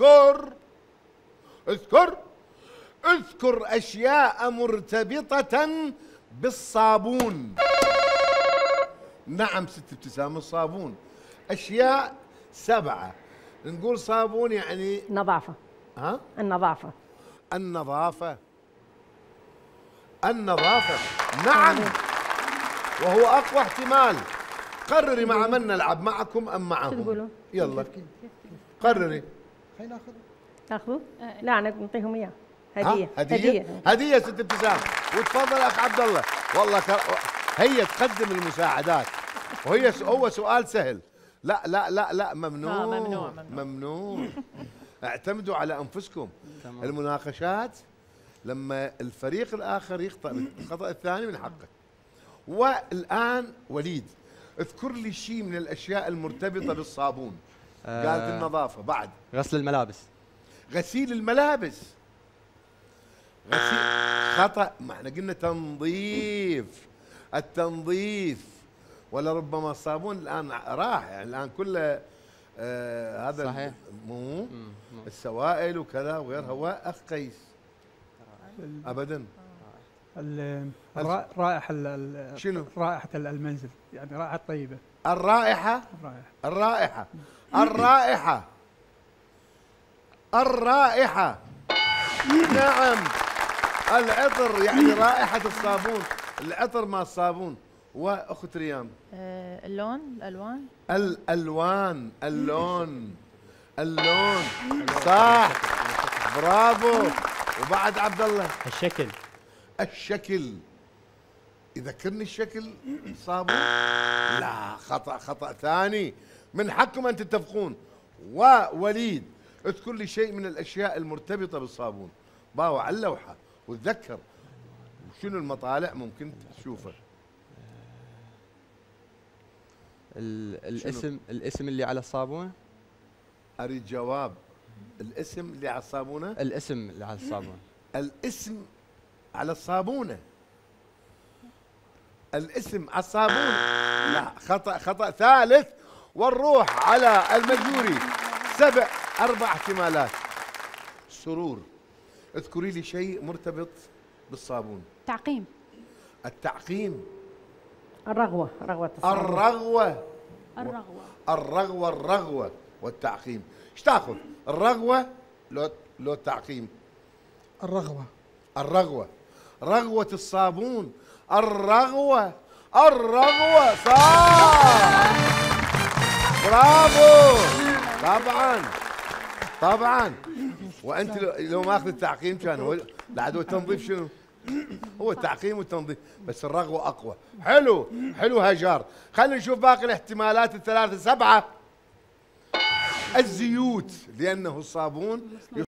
اذكر اذكر اذكر أشياء مرتبطة بالصابون. نعم ست ابتسام، الصابون أشياء 7. نقول صابون يعني نظافة. ها؟ النظافة النظافة النظافة. نعم وهو أقوى احتمال. قرري مع من نلعب، معكم أم معهم؟ تقولوا يلا قرري. خلينا ناخذ تاخذوا؟ لا أنا نعطيهم إياه هدية. هدية هدية ست ابتسام. وتفضل أخ عبد الله. والله هي تقدم المساعدات وهي هو سؤال سهل. لا لا لا لا ممنوع ممنوع ممنوع. اعتمدوا على أنفسكم. المناقشات لما الفريق الآخر يخطأ الخطأ الثاني من حقه. والآن وليد اذكر لي شيء من الأشياء المرتبطة بالصابون. قالت النظافة، بعد غسل الملابس. غسيل الملابس غسيل خطأ، ما احنا قلنا تنظيف. التنظيف ولربما الصابون الآن راح، يعني الآن كله هذا صحيح. مو السوائل وكذا وغيرها. وأخ قيس أبدا الرائحة شنو؟ رائحة المنزل، يعني رائحة طيبة. الرائحة الرائحة الرائحة الرائحة. نعم العطر، يعني رائحة الصابون، العطر مع الصابون. واخت ريام اللون، الالوان الالوان اللون اللون صح برافو. وبعد عبد الله الشكل الشكل. يذكرني الشكل صابون؟ لا خطأ خطأ ثاني. من حقكم ان تتفقون. ووليد اذكر لي شيء من الاشياء المرتبطه بالصابون. باو على اللوحه وتذكر شنو المطالع ممكن تشوفه. الاسم الاسم اللي على الصابونه. اريد جواب. الاسم اللي على الصابونه. الاسم اللي على الصابونه. الاسم على الصابونه. الاسم على الصابونه. لا خطأ خطأ ثالث. والروح على المجوري. 7 4 احتمالات. سرور اذكري لي شيء مرتبط بالصابون. تعقيم. التعقيم. الرغوة رغوة الصابون. الرغوة الرغوة الرغوة الرغوة والتعقيم. ايش تاخذ؟ الرغوة لو التعقيم. الرغوة الرغوة رغوة الصابون. الرغوة الرغوة صح برافو. طبعا طبعا. وانت لو ما اخذت التعقيم كان هو العدو. التنظيف شنو؟ هو التعقيم والتنظيف، بس الرغوة أقوى. حلو حلو هجار. خلينا نشوف باقي الاحتمالات الثلاثة. 7 الزيوت، لأنه الصابون